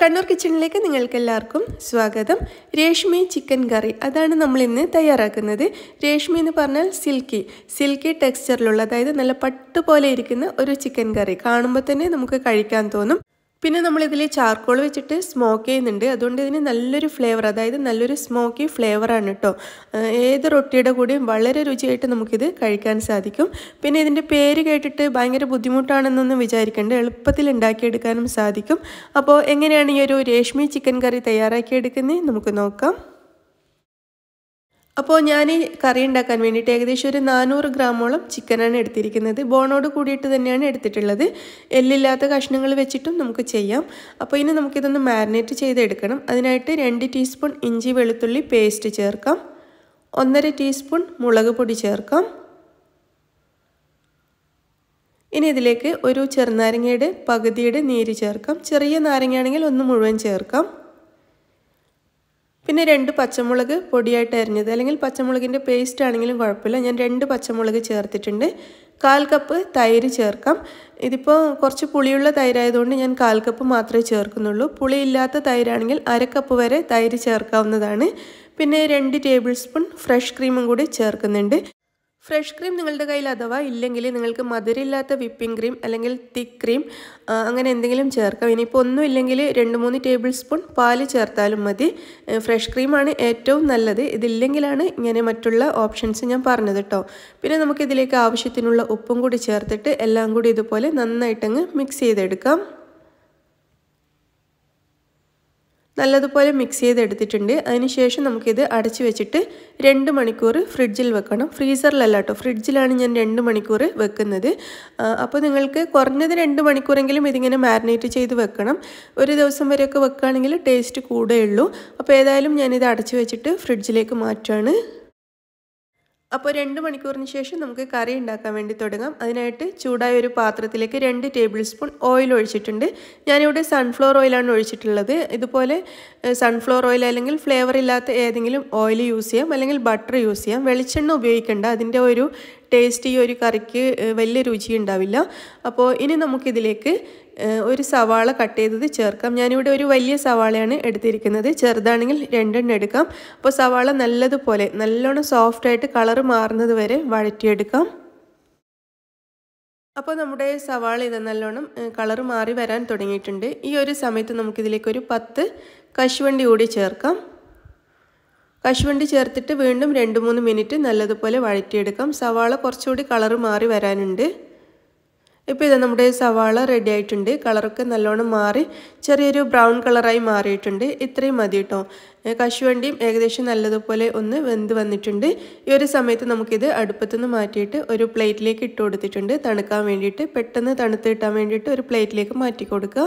കണ്ണൂർ കിച്ചണിലേക്ക് നിങ്ങൾക്ക് എല്ലാവർക്കും സ്വാഗതം. രേഷ്മി ചിക്കൻ കറി അതാണ് നമ്മൾ ഇന്ന് തയ്യാറാക്കുന്നത്. രേഷ്മി എന്ന് പറഞ്ഞാൽ സിൽക്കി ടെക്സ്ചറിലുള്ള, അതായത് നല്ല പട്ട് പോലെ ഇരിക്കുന്ന ഒരു ചിക്കൻ കറി. കാണുമ്പോൾ തന്നെ നമുക്ക് കഴിക്കാൻ തോന്നും. പിന്നെ നമ്മൾ ഇതിൽ ചാർക്കോൾ വെച്ചിട്ട് സ്മോക്ക് ചെയ്യുന്നുണ്ട്. അതുകൊണ്ട് ഇതിന് നല്ലൊരു ഫ്ലേവർ, അതായത് നല്ലൊരു സ്മോക്കി ഫ്ലേവറാണ് കേട്ടോ. ഏത് റൊട്ടിയുടെ കൂടെയും വളരെ രുചിയായിട്ട് നമുക്കിത് കഴിക്കാൻ സാധിക്കും. പിന്നെ ഇതിൻ്റെ പേര് കേട്ടിട്ട് ഭയങ്കര ബുദ്ധിമുട്ടാണെന്നൊന്നും വിചാരിക്കേണ്ട, എളുപ്പത്തിൽ ഉണ്ടാക്കിയെടുക്കാനും സാധിക്കും. അപ്പോൾ എങ്ങനെയാണ് ഈ ഒരു രേഷ്മി ചിക്കൻ കറി തയ്യാറാക്കിയെടുക്കുന്നത് നമുക്ക് നോക്കാം. അപ്പോൾ ഞാൻ ഈ കറി ഉണ്ടാക്കാൻ വേണ്ടിയിട്ട് ഏകദേശം ഒരു 400 ഗ്രാമോളം ചിക്കനാണ് എടുത്തിരിക്കുന്നത്. ബോണോട് കൂടിയിട്ട് തന്നെയാണ് എടുത്തിട്ടുള്ളത്. എല്ലില്ലാത്ത കഷ്ണങ്ങൾ വെച്ചിട്ടും നമുക്ക് ചെയ്യാം. അപ്പോൾ ഇനി നമുക്കിതൊന്ന് മാരിനേറ്റ് ചെയ്തെടുക്കണം. അതിനായിട്ട് 2 ടീസ്പൂൺ ഇഞ്ചി വെളുത്തുള്ളി പേസ്റ്റ് ചേർക്കാം. 1/2 ടീസ്പൂൺ മുളക് പൊടി ചേർക്കാം. ഇനി ഇതിലേക്ക് ഒരു ചെറുനാരങ്ങയുടെ പകുതിയുടെ നീര് ചേർക്കാം. ചെറിയ നാരങ്ങയാണെങ്കിൽ ഒന്ന് മുഴുവൻ ചേർക്കാം. പിന്നെ 2 പച്ചമുളക് പൊടിയായിട്ട് അരിഞ്ഞത്, അല്ലെങ്കിൽ പച്ചമുളകിൻ്റെ പേസ്റ്റ് ആണെങ്കിലും കുഴപ്പമില്ല. ഞാൻ 2 പച്ചമുളക് ചേർത്തിട്ടുണ്ട്. 1/4 കപ്പ് തൈര് ചേർക്കാം. ഇതിപ്പോൾ കുറച്ച് പുളിയുള്ള തൈരായതുകൊണ്ട് ഞാൻ 1/4 കപ്പ് മാത്രമേ ചേർക്കുന്നുള്ളൂ. പുളിയില്ലാത്ത തൈരാണെങ്കിൽ 1/2 കപ്പ് വരെ തൈര് ചേർക്കാവുന്നതാണ്. പിന്നെ 2 ടേബിൾ സ്പൂൺ ഫ്രഷ് ക്രീമും കൂടി ചേർക്കുന്നുണ്ട്. ഫ്രഷ് ക്രീം നിങ്ങളുടെ കയ്യിൽ അഥവാ ഇല്ലെങ്കിൽ നിങ്ങൾക്ക് മധുരമില്ലാത്ത വിപ്പിംഗ് ക്രീം അല്ലെങ്കിൽ തിക്ക് ക്രീം അങ്ങനെ എന്തെങ്കിലും ചേർക്കാം. ഇനിയിപ്പോൾ ഒന്നും ഇല്ലെങ്കിൽ 2-3 ടേബിൾ സ്പൂൺ പാല് ചേർത്താലും മതി. ഫ്രഷ് ക്രീമാണ് ഏറ്റവും നല്ലത്. ഇതില്ലെങ്കിലാണ് ഇങ്ങനെ മറ്റുള്ള ഓപ്ഷൻസ് ഞാൻ പറഞ്ഞത് കേട്ടോ. പിന്നെ നമുക്കിതിലേക്ക് ആവശ്യത്തിനുള്ള ഉപ്പും കൂടി ചേർത്തിട്ട് എല്ലാം കൂടി ഇതുപോലെ നന്നായിട്ടങ്ങ് മിക്സ് ചെയ്തെടുക്കാം. നല്ലതുപോലെ മിക്സ് ചെയ്തെടുത്തിട്ടുണ്ട്. അതിനുശേഷം നമുക്കിത് അടച്ചു വെച്ചിട്ട് 2 മണിക്കൂർ ഫ്രിഡ്ജിൽ വെക്കണം. ഫ്രീസറിലല്ല കേട്ടോ, ഫ്രിഡ്ജിലാണ് ഞാൻ 2 മണിക്കൂർ വെക്കുന്നത്. അപ്പോൾ നിങ്ങൾക്ക് കുറഞ്ഞത് 2 മണിക്കൂറെങ്കിലും ഇതിങ്ങനെ മാരിനേറ്റ് ചെയ്ത് വെക്കണം. ഒരു ദിവസം വരെയൊക്കെ വെക്കുകയാണെങ്കിൽ ടേസ്റ്റ് കൂടുകയുള്ളൂ. അപ്പോൾ ഏതായാലും ഞാനിത് അടച്ചു വെച്ചിട്ട് ഫ്രിഡ്ജിലേക്ക് മാറ്റുകയാണ്. അപ്പോൾ 2 മണിക്കൂറിന് ശേഷം നമുക്ക് കറി ഉണ്ടാക്കാൻ വേണ്ടി തുടങ്ങാം. അതിനായിട്ട് ചൂടായ ഒരു പാത്രത്തിലേക്ക് 2 ടേബിൾ സ്പൂൺ ഓയിൽ ഒഴിച്ചിട്ടുണ്ട്. ഞാനിവിടെ സൺഫ്ലവർ ഓയിലാണ് ഒഴിച്ചിട്ടുള്ളത്. ഇതുപോലെ സൺഫ്ലവർ ഓയിൽ അല്ലെങ്കിൽ ഫ്ലേവർ ഇല്ലാത്ത ഏതെങ്കിലും ഓയിൽ യൂസ് ചെയ്യാം, അല്ലെങ്കിൽ ബട്ടർ യൂസ് ചെയ്യാം. വെളിച്ചെണ്ണ ഉപയോഗിക്കേണ്ട, അതിൻ്റെ ഒരു ടേസ്റ്റ് ഈ ഒരു കറിക്ക് വലിയ രുചി ഉണ്ടാവില്ല. അപ്പോൾ ഇനി നമുക്കിതിലേക്ക് ഒരു സവാള കട്ട് ചെയ്തത് ചേർക്കാം. ഞാനിവിടെ ഒരു വലിയ സവാളയാണ് എടുത്തിരിക്കുന്നത്. ചെറുതാണെങ്കിൽ 2 എടുക്കാം. അപ്പോൾ സവാള നല്ലതുപോലെ നല്ലോണം സോഫ്റ്റായിട്ട് കളറ് മാറുന്നത് വരെ വഴറ്റിയെടുക്കാം. അപ്പോൾ നമ്മുടെ സവാള ഇത് നല്ലോണം കളറ് മാറി വരാൻ തുടങ്ങിയിട്ടുണ്ട്. ഈ ഒരു സമയത്ത് നമുക്കിതിലേക്ക് ഒരു 10 കശുവണ്ടി കൂടി ചേർക്കാം. കശുവണ്ടി ചേർത്തിട്ട് വീണ്ടും 2-3 മിനിറ്റ് നല്ലതുപോലെ വഴറ്റിയെടുക്കാം. സവാള കുറച്ചുകൂടി കളറ് മാറി വരാനുണ്ട്. ഇപ്പോൾ ഇത് നമ്മുടെ സവാള റെഡി ആയിട്ടുണ്ട്. കളറൊക്കെ നല്ലോണം മാറി ചെറിയൊരു ബ്രൗൺ കളറായി മാറിയിട്ടുണ്ട്. ഇത്രയും മതി കേട്ടോ. കശുവണ്ടിയും ഏകദേശം നല്ലതുപോലെ ഒന്ന് വെന്ത് വന്നിട്ടുണ്ട്. ഈ ഒരു സമയത്ത് നമുക്കിത് അടുപ്പത്തുനിന്ന് മാറ്റിയിട്ട് ഒരു പ്ലേറ്റിലേക്ക് ഇട്ട് കൊടുത്തിട്ടുണ്ട്. തണുക്കാൻ വേണ്ടിയിട്ട്, പെട്ടെന്ന് തണുത്ത് കിട്ടാൻ വേണ്ടിയിട്ട് ഒരു പ്ലേറ്റിലേക്ക് മാറ്റി കൊടുക്കുക.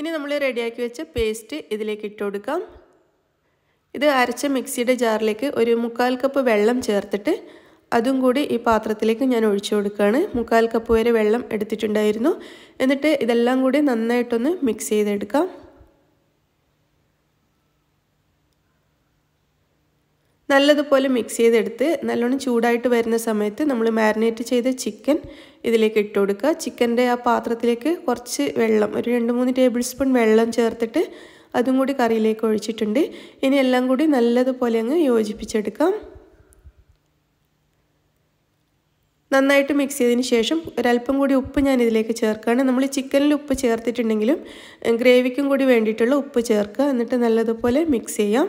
ഇനി നമ്മൾ റെഡിയാക്കി വെച്ച പേസ്റ്റ് ഇതിലേക്ക് ഇട്ട് കൊടുക്കാം. ഇത് അരച്ച മിക്സിയുടെ ജാറിലേക്ക് ഒരു 3/4 കപ്പ് വെള്ളം ചേർത്തിട്ട് അതും കൂടി ഈ പാത്രത്തിലേക്ക് ഞാൻ ഒഴിച്ചു കൊടുക്കുകയാണ്. 3/4 കപ്പ് വരെ വെള്ളം എടുത്തിട്ടുണ്ടായിരുന്നു. എന്നിട്ട് ഇതെല്ലാം കൂടി നന്നായിട്ടൊന്ന് മിക്സ് ചെയ്തെടുക്കാം. നല്ലതുപോലെ മിക്സ് ചെയ്തെടുത്ത് നല്ലോണം ചൂടായിട്ട് വരുന്ന സമയത്ത് നമ്മൾ മാരിനേറ്റ് ചെയ്ത ചിക്കൻ ഇതിലേക്ക് ഇട്ട് കൊടുക്കുക. ചിക്കൻ്റെ ആ പാത്രത്തിലേക്ക് കുറച്ച് വെള്ളം, ഒരു 2-3 ടേബിൾ സ്പൂൺ വെള്ളം ചേർത്തിട്ട് അതും കൂടി കറിയിലേക്ക് ഒഴിച്ചിട്ടുണ്ട്. ഇനി എല്ലാം കൂടി നല്ലതുപോലെ അങ്ങ് യോജിപ്പിച്ചെടുക്കാം. നന്നായിട്ട് മിക്സ് ചെയ്തതിന് ശേഷം ഒരല്പം കൂടി ഉപ്പ് ഞാൻ ഇതിലേക്ക് ചേർക്കുകയാണ്. നമ്മൾ ചിക്കനിൽ ഉപ്പ് ചേർത്തിട്ടുണ്ടെങ്കിലും ഗ്രേവിക്കും കൂടി വേണ്ടിയിട്ടുള്ള ഉപ്പ് ചേർക്കുക. എന്നിട്ട് നല്ലതുപോലെ മിക്സ് ചെയ്യാം.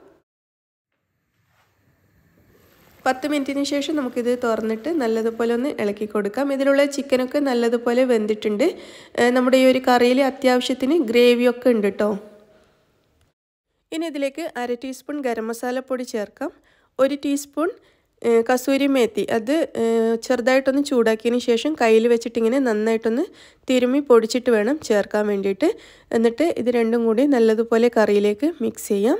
10 മിനിറ്റിന് ശേഷം നമുക്ക് ഇത് തുറന്നിട്ട് നല്ലതുപോലെ ഒന്ന് ഇളക്കി കൊടുക്കാം. ഇതിലുള്ള ചിക്കൻ ഒക്കെ നല്ലതുപോലെ വെന്തിട്ടുണ്ട്. നമ്മുടെ ഈ ഒരു കറിയിൽ അത്യാവശ്യത്തിന് ഗ്രേവി ഒക്കെ ഉണ്ട് ട്ടോ. ഇനി ഇതിലേക്ക് 1/2 ടീസ്പൂൺ ഗരം മസാല പൊടി ചേർക്കാം. 1 ടീസ്പൂൺ കസൂരി മേത്തി അത് ചെറുതായിട്ടൊന്ന് ചൂടാക്കിയതിന് ശേഷം കയ്യിൽ വെച്ചിട്ട് ഇങ്ങനെ നന്നായിട്ടൊന്ന് തിരുമി പൊടിച്ചിട്ട് വേണം ചേർക്കാൻ വേണ്ടിയിട്ട്. എന്നിട്ട് ഇത് രണ്ടും കൂടി നല്ലതുപോലെ കറിയിലേക്ക് മിക്സ് ചെയ്യാം.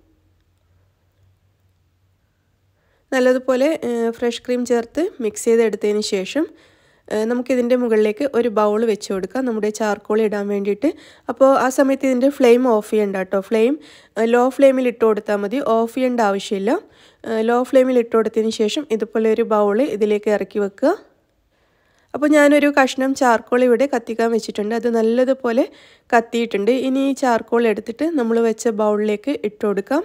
നല്ലതുപോലെ ഫ്രഷ് ക്രീം ചേർത്ത് മിക്സ് ചെയ്തെടുത്തതിന് ശേഷം നമുക്കിതിൻ്റെ മുകളിലേക്ക് ഒരു ബൗൾ വെച്ച് കൊടുക്കാം നമ്മുടെ ചാർക്കോൾ ഇടാൻ വേണ്ടിയിട്ട്. അപ്പോൾ ആ സമയത്ത് ഇതിൻ്റെ ഫ്ലെയിം ഓഫ് ചെയ്യണ്ട കേട്ടോ. ഫ്ലെയിം ലോ ഫ്ലെയിമിൽ ഇട്ട് കൊടുത്താൽ മതി, ഓഫ് ചെയ്യേണ്ട ആവശ്യമില്ല. ലോ ഫ്ലെയിമിൽ ഇട്ട് കൊടുത്തതിന് ശേഷം ഇതുപോലെ ഒരു ബൗൾ ഇതിലേക്ക് ഇറക്കി വെക്കുക. അപ്പോൾ ഞാനൊരു കഷ്ണം ചാർക്കോൾ ഇവിടെ കത്തിക്കാൻ വെച്ചിട്ടുണ്ട്. അത് നല്ലതുപോലെ കത്തിയിട്ടുണ്ട്. ഇനി ഈ ചാർക്കോൾ എടുത്തിട്ട് നമ്മൾ വെച്ച ബൗളിലേക്ക് ഇട്ട് കൊടുക്കാം.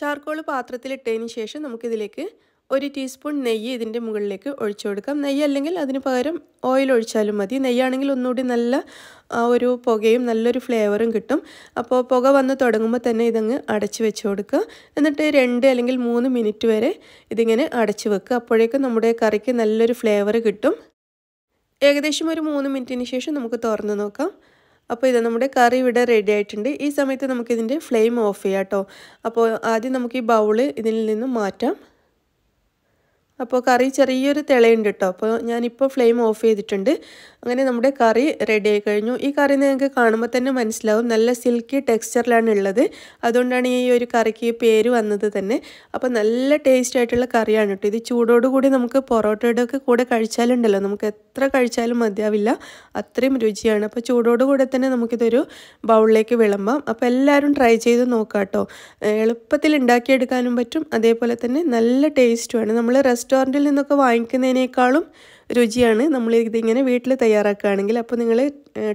ചാർക്കോൾ പാത്രത്തിലിട്ടതിന് ശേഷം നമുക്കിതിലേക്ക് 1 ടീസ്പൂൺ നെയ്യ് ഇതിൻ്റെ മുകളിലേക്ക് ഒഴിച്ചു കൊടുക്കാം. നെയ്യ് അല്ലെങ്കിൽ അതിന് പകരം ഓയിൽ ഒഴിച്ചാലും മതി. നെയ്യാണെങ്കിൽ ഒന്നുകൂടി നല്ല ഒരു പുകയും നല്ലൊരു ഫ്ലേവറും കിട്ടും. അപ്പോൾ പുക വന്ന് തുടങ്ങുമ്പോൾ തന്നെ ഇതങ്ങ് അടച്ചു വെച്ച് കൊടുക്കുക. എന്നിട്ട് 2 അല്ലെങ്കിൽ 3 മിനിറ്റ് വരെ ഇതിങ്ങനെ അടച്ചു വെക്കുക. അപ്പോഴേക്കും നമ്മുടെ കറിക്ക് നല്ലൊരു ഫ്ലേവർ കിട്ടും. ഏകദേശം ഒരു 3 മിനിറ്റിന് ശേഷം നമുക്ക് തുറന്ന് നോക്കാം. അപ്പോൾ ഇത് നമ്മുടെ കറി ഇവിടെ റെഡി ആയിട്ടുണ്ട്. ഈ സമയത്ത് നമുക്കിതിൻ്റെ ഫ്ലെയിം ഓഫ് ചെയ്യാം കേട്ടോ. അപ്പോൾ ആദ്യം നമുക്ക് ഈ ബൗൾ ഇതിൽ നിന്നും മാറ്റാം. അപ്പോൾ കറി ചെറിയൊരു തിളയുണ്ട് കേട്ടോ. അപ്പോൾ ഞാനിപ്പോൾ ഫ്ലെയിം ഓഫ് ചെയ്തിട്ടുണ്ട്. അങ്ങനെ നമ്മുടെ കറി റെഡി ആയി കഴിഞ്ഞു. ഈ കറി നിങ്ങൾക്ക് കാണുമ്പോൾ തന്നെ മനസ്സിലാവും നല്ല സിൽക്കി ടെക്സ്ചറിലാണ് ഉള്ളത്. അതുകൊണ്ടാണ് ഈ ഒരു കറിക്ക് പേര് വന്നത് തന്നെ. അപ്പോൾ നല്ല ടേസ്റ്റ് ആയിട്ടുള്ള കറിയാണ് കേട്ടോ. ഇത് ചൂടോടുകൂടി നമുക്ക് പൊറോട്ടയുടെ ഒക്കെ കൂടെ കഴിച്ചാലുണ്ടല്ലോ നമുക്ക് എത്ര കഴിച്ചാലും മതിയാവില്ല, അത്രയും രുചിയാണ്. അപ്പോൾ ചൂടോടുകൂടെ തന്നെ നമുക്കിതൊരു ബൗളിലേക്ക് വിളമ്പാം. അപ്പോൾ എല്ലാവരും ട്രൈ ചെയ്ത് നോക്കാം കേട്ടോ. എളുപ്പത്തിൽ ഉണ്ടാക്കിയെടുക്കാനും പറ്റും, അതേപോലെ തന്നെ നല്ല ടേസ്റ്റുമാണ്. നമ്മൾ റെസ്റ്റോറൻറ്റിൽ നിന്നൊക്കെ വാങ്ങിക്കുന്നതിനേക്കാളും രുചിയാണ് നമ്മൾ ഇതിങ്ങനെ വീട്ടിൽ തയ്യാറാക്കുകയാണെങ്കിൽ. അപ്പോൾ നിങ്ങൾ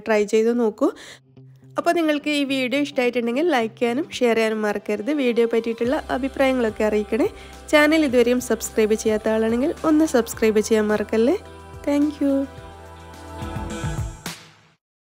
ട്രൈ ചെയ്ത് നോക്കൂ. അപ്പോൾ നിങ്ങൾക്ക് ഈ വീഡിയോ ഇഷ്ടമായിട്ടുണ്ടെങ്കിൽ ലൈക്ക് ചെയ്യാനും ഷെയർ ചെയ്യാനും മറക്കരുത്. വീഡിയോ പറ്റിയിട്ടുള്ള അഭിപ്രായങ്ങളൊക്കെ അറിയിക്കണേ. ചാനൽ ഇതുവരെയും സബ്സ്ക്രൈബ് ചെയ്യാത്ത ആളാണെങ്കിൽ ഒന്ന് സബ്സ്ക്രൈബ് ചെയ്യാൻ മറക്കല്ലേ. താങ്ക്